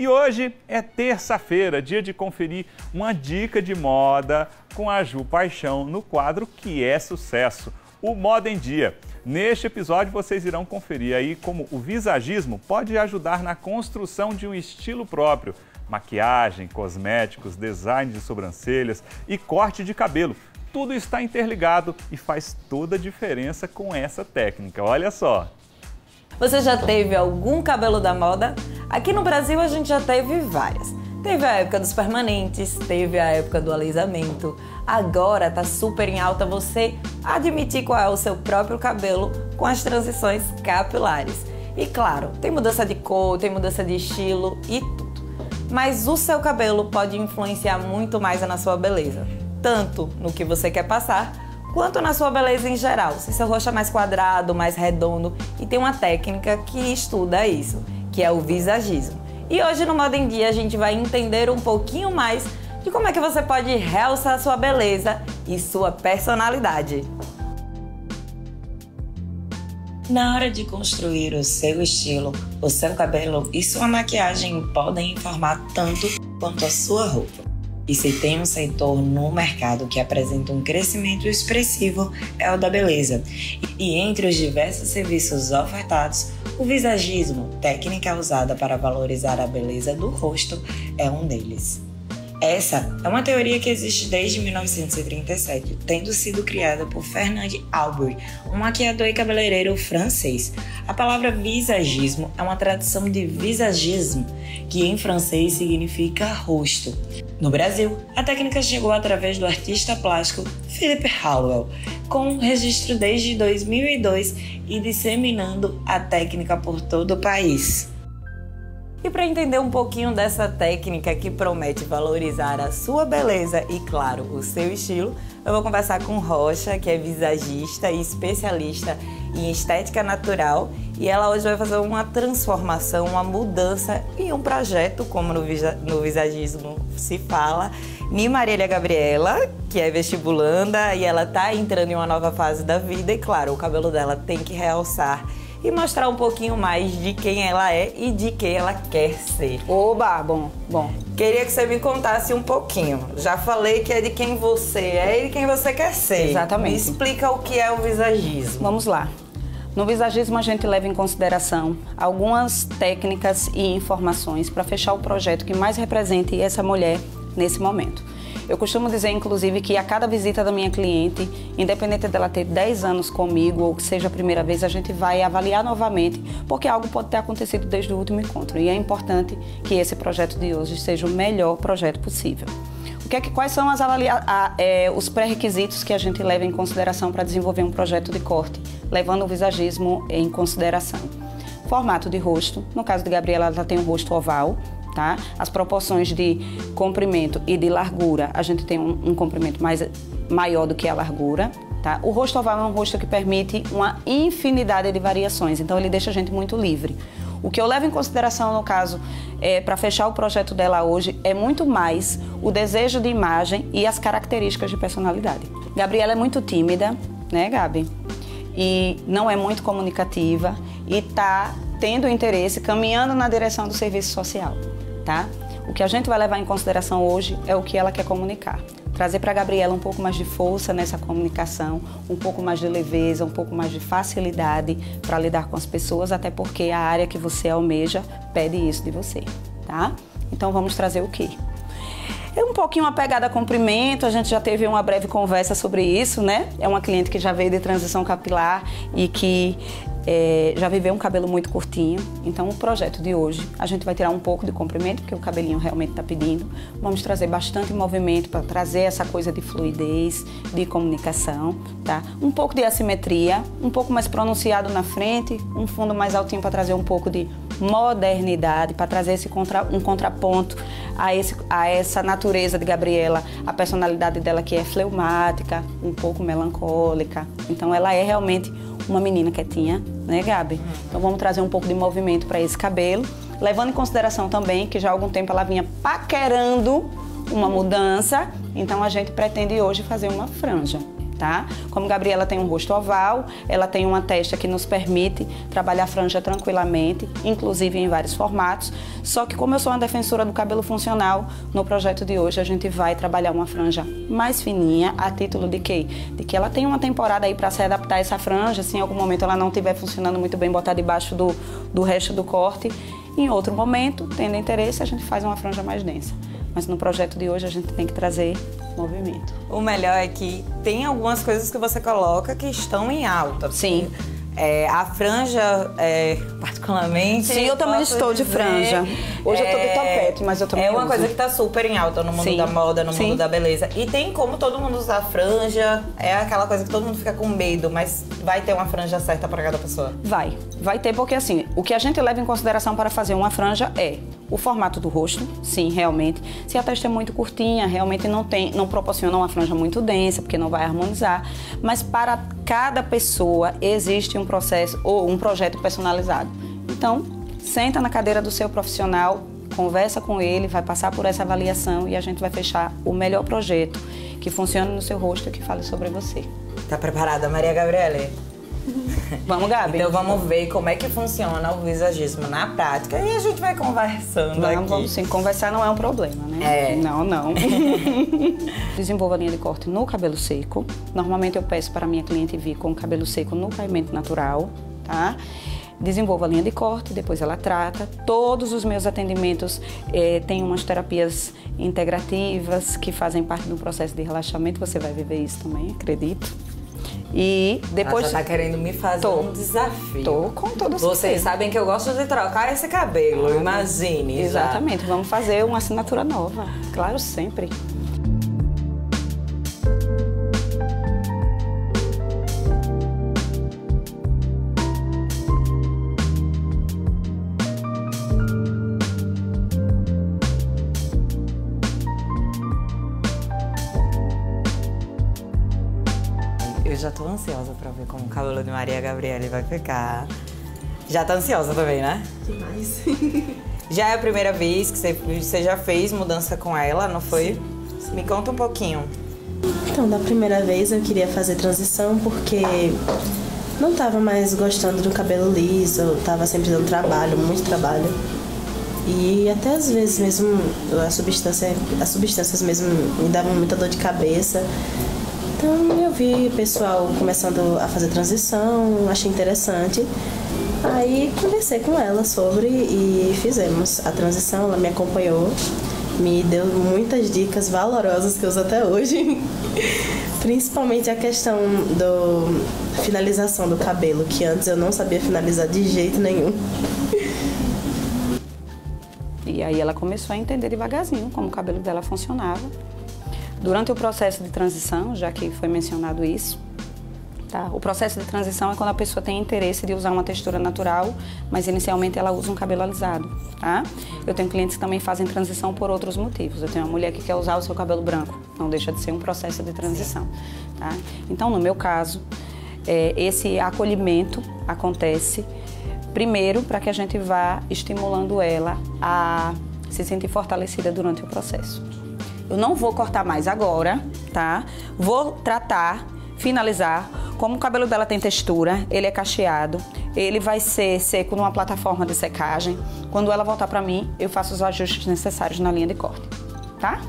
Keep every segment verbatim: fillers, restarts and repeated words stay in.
E hoje é terça-feira, dia de conferir uma dica de moda com a Ju Paixão no quadro que é sucesso, o Moda em Dia. Neste episódio vocês irão conferir aí como o visagismo pode ajudar na construção de um estilo próprio. Maquiagem, cosméticos, design de sobrancelhas e corte de cabelo. Tudo está interligado e faz toda a diferença com essa técnica. Olha só! Você já teve algum cabelo da moda? Aqui no Brasil a gente já teve várias. Teve a época dos permanentes, teve a época do alisamento. Agora tá super em alta você admitir qual é o seu próprio cabelo com as transições capilares. E claro, tem mudança de cor, tem mudança de estilo e tudo. Mas o seu cabelo pode influenciar muito mais na sua beleza. Tanto no que você quer passar, quanto na sua beleza em geral. Se seu rosto é mais quadrado, mais redondo. E tem uma técnica que estuda isso, que é o visagismo. E hoje no Moda em Dia a gente vai entender um pouquinho mais de como é que você pode realçar a sua beleza e sua personalidade. Na hora de construir o seu estilo, o seu cabelo e sua maquiagem podem informar tanto quanto a sua roupa. E se tem um setor no mercado que apresenta um crescimento expressivo, é o da beleza. E entre os diversos serviços ofertados, o visagismo, técnica usada para valorizar a beleza do rosto, é um deles. Essa é uma teoria que existe desde mil novecentos e trinta e sete, tendo sido criada por Fernand Aubry, um maquiador e cabeleireiro francês. A palavra visagismo é uma tradução de visagisme, que em francês significa rosto. No Brasil, a técnica chegou através do artista plástico Felipe Howell, com um registro desde dois mil e dois e disseminando a técnica por todo o país. E para entender um pouquinho dessa técnica que promete valorizar a sua beleza e, claro, o seu estilo, eu vou conversar com Rocha, que é visagista e especialista em estética natural, e ela hoje vai fazer uma transformação, uma mudança e um projeto, como no, visa no visagismo se fala, em Marília Gabriela, que é vestibulanda, e ela está entrando em uma nova fase da vida e, claro, o cabelo dela tem que realçar e mostrar um pouquinho mais de quem ela é e de quem ela quer ser. Oba, bom, bom. Queria que você me contasse um pouquinho. Já falei que é de quem você é e de quem você quer ser. Exatamente. Me explica o que é o visagismo. Vamos lá. No visagismo a gente leva em consideração algumas técnicas e informações para fechar o projeto que mais represente essa mulher nesse momento. Eu costumo dizer, inclusive, que a cada visita da minha cliente, independente dela ter dez anos comigo ou que seja a primeira vez, a gente vai avaliar novamente, porque algo pode ter acontecido desde o último encontro. E é importante que esse projeto de hoje seja o melhor projeto possível. O que é que, quais são as avalia a, é, os pré-requisitos que a gente leva em consideração para desenvolver um projeto de corte, levando o visagismo em consideração? Formato de rosto. No caso de Gabriela, ela tem um rosto oval. Tá? As proporções de comprimento e de largura, a gente tem um, um comprimento mais, maior do que a largura. Tá? O rosto oval é um rosto que permite uma infinidade de variações, então ele deixa a gente muito livre. O que eu levo em consideração, no caso, é, para fechar o projeto dela hoje, é muito mais o desejo de imagem e as características de personalidade. Gabriela é muito tímida, né, Gabi? E não é muito comunicativa e está tendo interesse, caminhando na direção do serviço social. Tá? O que a gente vai levar em consideração hoje é o que ela quer comunicar. Trazer para a Gabriela um pouco mais de força nessa comunicação, um pouco mais de leveza, um pouco mais de facilidade para lidar com as pessoas, até porque a área que você almeja pede isso de você, tá? Então vamos trazer o quê? É um pouquinho uma pegada a comprimento, a gente já teve uma breve conversa sobre isso, né? É uma cliente que já veio de transição capilar e que é, já viveu um cabelo muito curtinho. Então, o projeto de hoje, a gente vai tirar um pouco de comprimento, porque o cabelinho realmente está pedindo. Vamos trazer bastante movimento para trazer essa coisa de fluidez, de comunicação, tá? Um pouco de assimetria, um pouco mais pronunciado na frente, um fundo mais altinho para trazer um pouco de modernidade, para trazer esse contra, um contraponto a, esse, a essa natureza de Gabriela, a personalidade dela que é fleumática, um pouco melancólica. Então ela é realmente uma menina quietinha, né, Gabi? Então vamos trazer um pouco de movimento para esse cabelo, levando em consideração também que já há algum tempo ela vinha paquerando uma mudança, então a gente pretende hoje fazer uma franja. tá? Como a Gabriela tem um rosto oval, ela tem uma testa que nos permite trabalhar a franja tranquilamente, inclusive em vários formatos. Só que como eu sou uma defensora do cabelo funcional, no projeto de hoje a gente vai trabalhar uma franja mais fininha, a título de quê? De que ela tem uma temporada aí para se adaptar a essa franja, se em algum momento ela não estiver funcionando muito bem, botar debaixo do, do resto do corte. Em outro momento, tendo interesse, a gente faz uma franja mais densa. Mas no projeto de hoje a gente tem que trazer movimento. O melhor é que tem algumas coisas que você coloca que estão em alta. Sim. É, a franja, é, particularmente... Sim, eu também estou dizer, de franja. Hoje é, eu tô de topete, mas eu também É uma uso. coisa que tá super em alta no mundo Sim. da moda, no Sim. mundo da beleza. E tem como todo mundo usar franja, é aquela coisa que todo mundo fica com medo, mas vai ter uma franja certa para cada pessoa? Vai. Vai ter, porque assim, o que a gente leva em consideração para fazer uma franja é... o formato do rosto, sim, realmente. Se a testa é muito curtinha, realmente não, tem, não proporciona uma franja muito densa, porque não vai harmonizar. Mas para cada pessoa existe um processo ou um projeto personalizado. Então, senta na cadeira do seu profissional, conversa com ele, vai passar por essa avaliação e a gente vai fechar o melhor projeto que funcione no seu rosto e que fale sobre você. Tá preparada, Maria Gabriela? Vamos, Gabi. Então vamos ver como é que funciona o visagismo na prática e a gente vai conversando não, aqui. Vamos sim, conversar não é um problema, né? É. Não, não. Desenvolvo a linha de corte no cabelo seco. Normalmente eu peço para minha cliente vir com o cabelo seco no caimento natural, tá? Desenvolvo a linha de corte, depois ela trata. Todos os meus atendimentos eh, têm umas terapias integrativas que fazem parte do processo de relaxamento. Você vai viver isso também, acredito. E depois... Ela já tá querendo me fazer tô, um desafio. Tô com todo o Vocês certeza. sabem que eu gosto de trocar esse cabelo, imagine. Exatamente, já. Vamos fazer uma assinatura nova, claro, sempre. Já tô ansiosa pra ver como o cabelo de Maria Gabriela vai ficar. Já tá ansiosa também, né? Demais. Já é a primeira vez que você, você já fez mudança com ela, não foi? Sim. Me conta um pouquinho. Então, da primeira vez eu queria fazer transição porque não tava mais gostando do cabelo liso, tava sempre dando trabalho, muito trabalho. E até às vezes mesmo a substância, as substâncias mesmo me davam muita dor de cabeça. Então eu vi o pessoal começando a fazer transição, achei interessante. Aí conversei com ela sobre e fizemos a transição, ela me acompanhou, me deu muitas dicas valorosas que eu uso até hoje. Principalmente a questão da finalização do cabelo, que antes eu não sabia finalizar de jeito nenhum. E aí ela começou a entender devagarzinho como o cabelo dela funcionava. Durante o processo de transição, já que foi mencionado isso, tá? O processo de transição é quando a pessoa tem interesse de usar uma textura natural, mas inicialmente ela usa um cabelo alisado, tá? Eu tenho clientes que também fazem transição por outros motivos. Eu tenho uma mulher que quer usar o seu cabelo branco, não deixa de ser um processo de transição, tá? Então, no meu caso, é, esse acolhimento acontece primeiro para que a gente vá estimulando ela a se sentir fortalecida durante o processo. Eu não vou cortar mais agora, tá? Vou tratar, finalizar. Como o cabelo dela tem textura, ele é cacheado, ele vai ser seco numa plataforma de secagem. Quando ela voltar pra mim, eu faço os ajustes necessários na linha de corte, tá?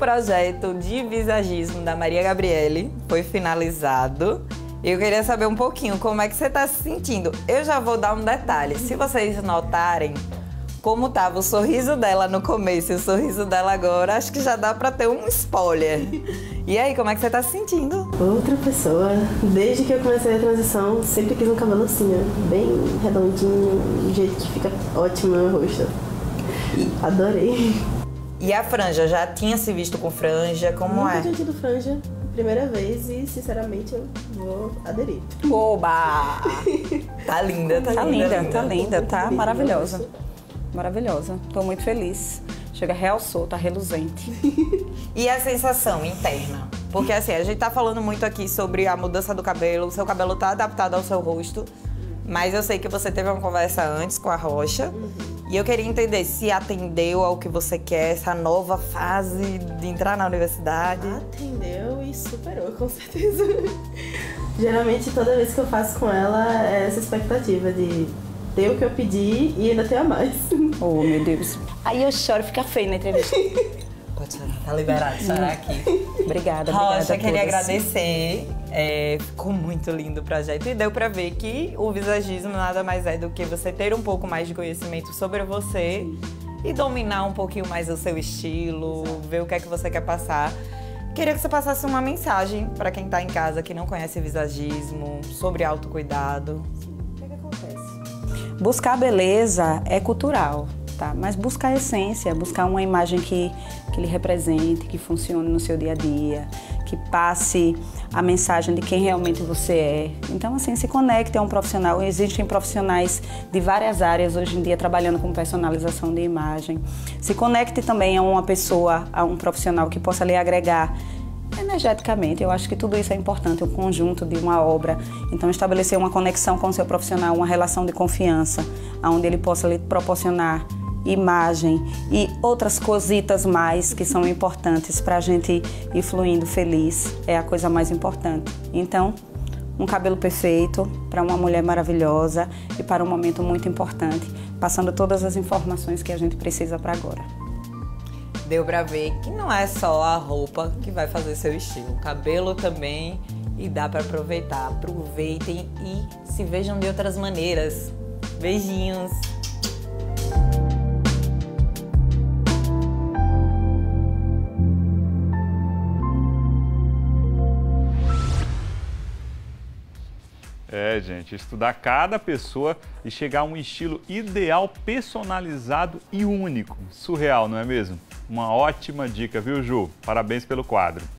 O projeto de visagismo da Maria Gabriela foi finalizado. Eu queria saber um pouquinho como é que você está se sentindo. Eu já vou dar um detalhe. Se vocês notarem como estava o sorriso dela no começo e o sorriso dela agora, acho que já dá para ter um spoiler. E aí, como é que você está se sentindo? Outra pessoa. Desde que eu comecei a transição, sempre quis um cabelo assim, bem redondinho, do jeito que fica ótimo no rosto. Adorei. E a franja, já tinha se visto com franja? Como é? Nunca tinha tido franja, primeira vez, e sinceramente eu vou aderir. Oba! Tá linda, tá, tá linda, linda. Tá linda, tá maravilhosa. Maravilhosa, tô muito feliz. Chega, realçou, tá reluzente. E a sensação interna? Porque assim, a gente tá falando muito aqui sobre a mudança do cabelo, o seu cabelo tá adaptado ao seu rosto, mas eu sei que você teve uma conversa antes com a Rocha, uhum. E eu queria entender se atendeu ao que você quer, essa nova fase de entrar na universidade. Atendeu e superou, com certeza. Geralmente, toda vez que eu faço com ela, é essa expectativa de ter o que eu pedi e ainda ter a mais. Oh, meu Deus. Aí eu choro, fica feio na entrevista. Pode chorar, tá liberado, chorar aqui. Obrigada, Rocha, obrigada. Eu queria agradecer. É, ficou muito lindo o projeto e deu pra ver que o visagismo nada mais é do que você ter um pouco mais de conhecimento sobre você. Sim. E dominar um pouquinho mais o seu estilo, exato. Ver o que é que você quer passar. Queria que você passasse uma mensagem pra quem tá em casa que não conhece visagismo, sobre autocuidado. Sim. O que é que acontece? Buscar beleza é cultural, tá? Mas buscar a essência, buscar uma imagem que, que lhe represente, que funcione no seu dia a dia, que passe a mensagem de quem realmente você é. Então, assim, se conecte a um profissional. Existem profissionais de várias áreas hoje em dia trabalhando com personalização de imagem. Se conecte também a uma pessoa, a um profissional que possa lhe agregar energeticamente. Eu acho que tudo isso é importante, o conjunto de uma obra. Então, estabelecer uma conexão com o seu profissional, uma relação de confiança, onde ele possa lhe proporcionar imagem e outras cositas mais que são importantes para a gente ir fluindo feliz, é a coisa mais importante. Então, um cabelo perfeito para uma mulher maravilhosa e para um momento muito importante, passando todas as informações que a gente precisa para agora. Deu para ver que não é só a roupa que vai fazer seu estilo, o cabelo também, e dá para aproveitar. Aproveitem e se vejam de outras maneiras. Beijinhos! É, gente, estudar cada pessoa e chegar a um estilo ideal, personalizado e único. Surreal, não é mesmo? Uma ótima dica, viu, Ju? Parabéns pelo quadro.